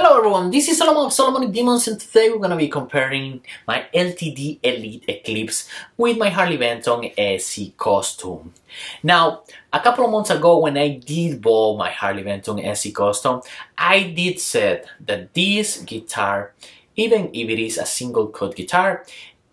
Hello everyone, this is Solomon of Solomonic Demons, and today we're going to be comparing my LTD Elite Eclipse with my Harley Benton SC Custom. Now, a couple of months ago when I did buy my Harley Benton SC Custom, I did said that this guitar, even if it is a single cut guitar,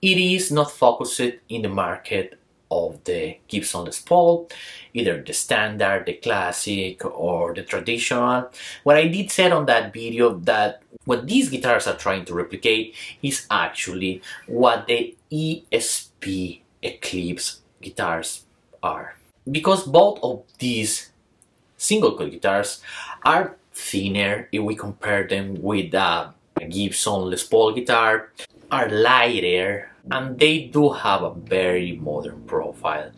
it is not focused in the market of the Gibson Les Paul, either the standard, the classic, or the traditional. What I did say on that video, that what these guitars are trying to replicate is actually what the ESP Eclipse guitars are. Because both of these single coil guitars are thinner if we compare them with a Gibson Les Paul guitar, are lighter, and they do have a very modern profile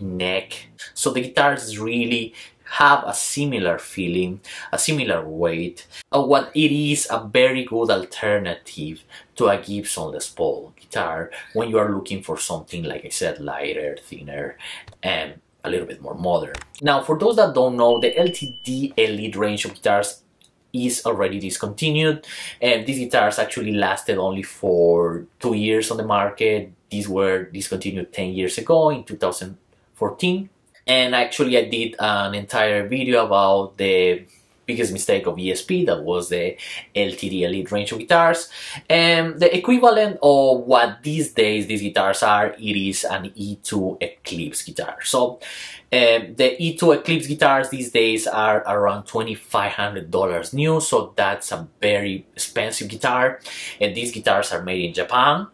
neck, so the guitars really have a similar feeling, a similar weight, of what it is a very good alternative to a Gibson Les Paul guitar when you are looking for something, like I said, lighter, thinner, and a little bit more modern. Now, for those that don't know, the LTD Elite range of guitars is already discontinued, and these guitars actually lasted only for 2 years on the market. These were discontinued 10 years ago in 2014, and actually I did an entire video about the biggest mistake of ESP, that was the LTD Elite range of guitars, and the equivalent of what these days these guitars are, it is an E2 Eclipse guitar. So the E2 Eclipse guitars these days are around $2,500 new, so that's a very expensive guitar, and these guitars are made in Japan.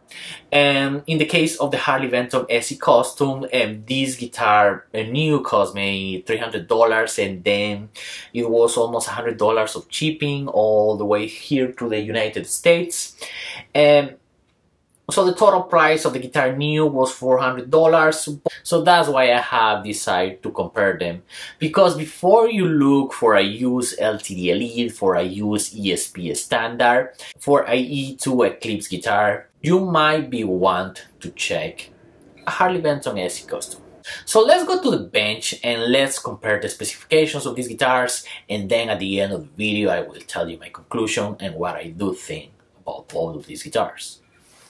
And in the case of the Harley Benton SC Custom, this guitar new cost me $300, and then it was almost $100 of shipping all the way here to the United States. So the total price of the guitar new was $400, so that's why I have decided to compare them. Because before you look for a used LTD Elite, for a used ESP Standard, for a E2 Eclipse guitar, you might be want to check a Harley Benton SC Custom. So let's go to the bench and let's compare the specifications of these guitars, and then at the end of the video I will tell you my conclusion and what I do think about all of these guitars.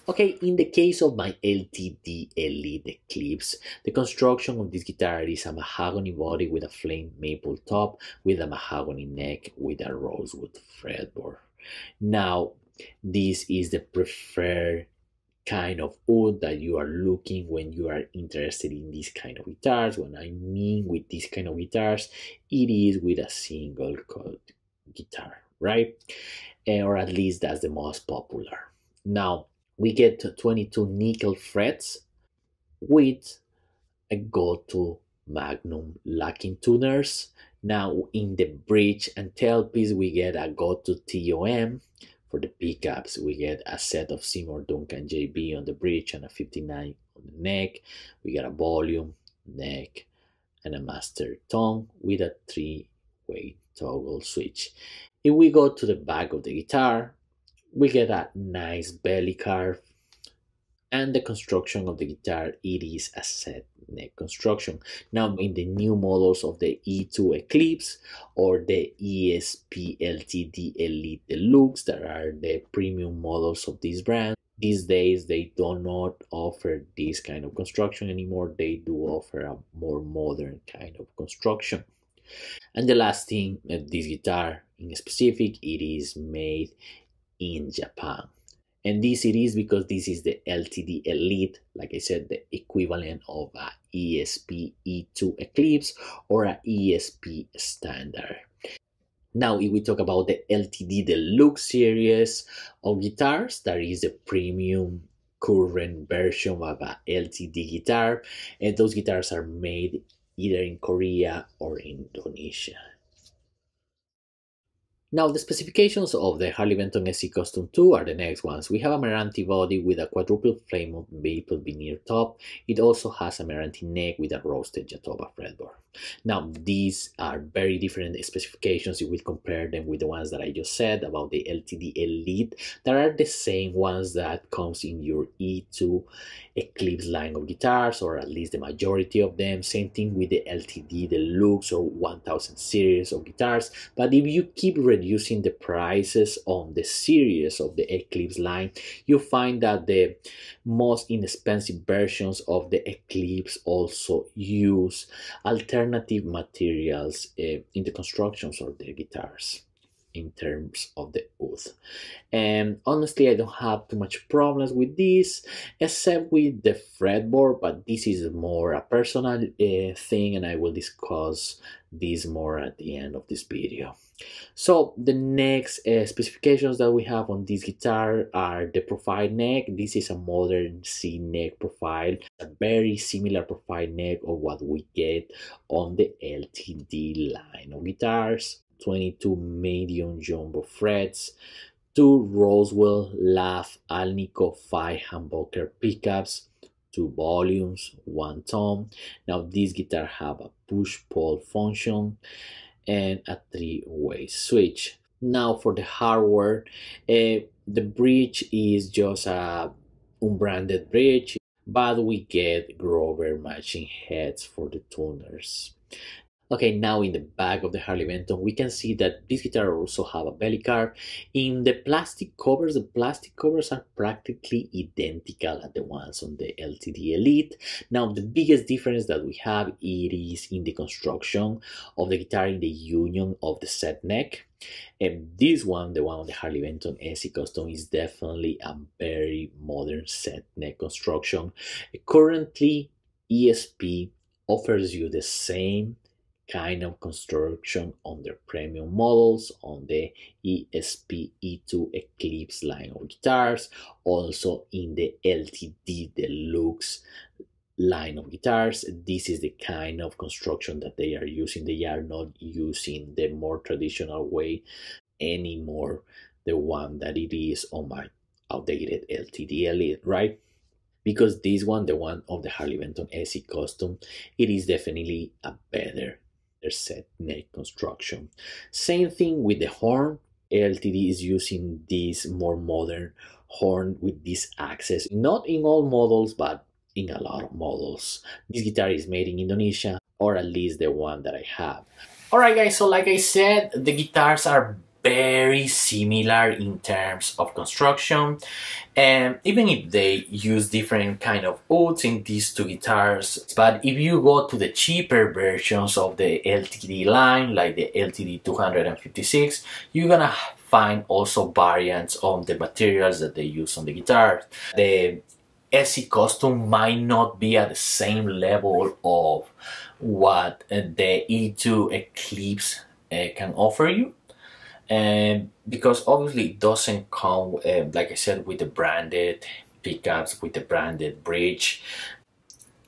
Okay, in the case of my LTD Elite Eclipse, the construction of this guitar is a mahogany body with a flame maple top, with a mahogany neck, with a rosewood fretboard. Now, this is the preferred kind of wood that you are looking when you are interested in these kind of guitars. When I mean with these kind of guitars, it is with a single cut guitar, right? Or at least that's the most popular. Now, we get 22 nickel frets with a Gotoh Magnum locking tuners. Now, in the bridge and tailpiece, we get a Gotoh T-O-M. For the pickups, we get a set of Seymour Duncan JB on the bridge and a 59 on the neck. We get a volume, neck, and a master tongue with a 3-way toggle switch. If we go to the back of the guitar, we get a nice belly curve, and the construction of the guitar, it is a set neck construction. Now, in the new models of the E2 Eclipse or the ESP LTD Elite Deluxe, that are the premium models of this brand, these days they do not offer this kind of construction anymore. They do offer a more modern kind of construction. And the last thing, this guitar in specific, it is made in Japan, and this it is because this is the LTD Elite, like I said, the equivalent of a ESP E2 Eclipse or a ESP Standard. Now, if we talk about the LTD Deluxe series of guitars, that is the premium current version of a LTD guitar, and those guitars are made either in Korea or Indonesia. Now, the specifications of the Harley Benton SC Custom 2 are the next ones. We have a Maranti body with a quadruple flame of maple veneer top. It also has a Maranti neck with a roasted Jatoba fretboard. Now, these are very different specifications if we compare them with the ones that I just said about the LTD Elite, that are the same ones that comes in your E2 Eclipse line of guitars, or at least the majority of them. Same thing with the LTD Deluxe or 1000 series of guitars. But if you keep reducing using the prices on the series of the Eclipse line, you find that the most inexpensive versions of the Eclipse also use alternative materials in the constructions of their guitars in terms of the wood. And honestly, I don't have too much problems with this, except with the fretboard, but this is more a personal thing, and I will discuss this more at the end of this video. So the next specifications that we have on this guitar are the profile neck. This is a modern C neck profile, a very similar profile neck of what we get on the LTD line of guitars. 22 medium jumbo frets, 2 Roswell LAF Alnico 5 humbucker pickups, 2 volumes, 1 tom. Now this guitar have a push-pull function and a 3-way switch. Now for the hardware, the bridge is just a unbranded bridge, but we get Grover matching heads for the tuners. Okay, now in the back of the Harley Benton, we can see that this guitar also have a belly carve. In the plastic covers are practically identical as the ones on the LTD Elite. Now, the biggest difference that we have, it is in the construction of the guitar, in the union of the set neck. And this one, the one on the Harley Benton SC Custom, is definitely a very modern set neck construction. Currently, ESP offers you the same kind of construction on their premium models, on the ESP E2 Eclipse line of guitars, also in the LTD Deluxe line of guitars. This is the kind of construction that they are using. They are not using the more traditional way anymore, the one that it is on my outdated LTD Elite, right? Because this one, the one of the Harley Benton SC Custom, it is definitely a better set neck construction. Same thing with the horn. LTD is using this more modern horn with this access, not in all models, but in a lot of models. This guitar is made in Indonesia, or at least the one that I have. All right guys, so like I said, the guitars are very similar in terms of construction, and even if they use different kind of woods in these two guitars. But if you go to the cheaper versions of the LTD line, like the LTD 256, you're gonna find also variants on the materials that they use on the guitars. The SC Custom might not be at the same level of what the E2 Eclipse can offer you. Because obviously it doesn't come, like I said, with the branded pickups, with the branded bridge.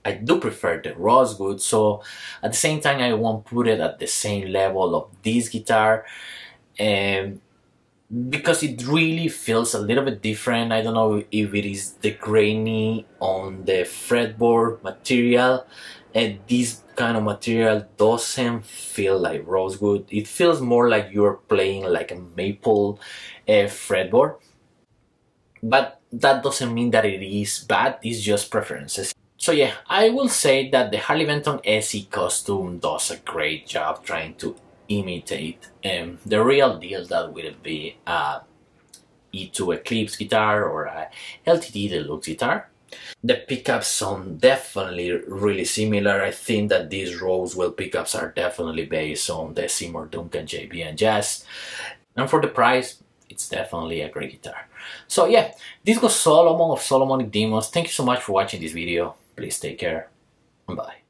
I do prefer the Rosewood, so at the same time I won't put it at the same level of this guitar, because it really feels a little bit different. I don't know if it is the grainy on the fretboard material, and this kind of material doesn't feel like rosewood. It feels more like you're playing like a maple fretboard, but that doesn't mean that it is bad, it's just preferences. So yeah, I will say that the Harley Benton SC Custom does a great job trying to imitate the real deal that will be a E2 Eclipse guitar or a LTD Deluxe guitar. The pickups sound definitely really similar. I think that these Roswell pickups are definitely based on the Seymour Duncan JB and Jazz. And for the price, it's definitely a great guitar. So yeah, this was Solomon of Solomonic Demons. Thank you so much for watching this video. Please take care. Bye.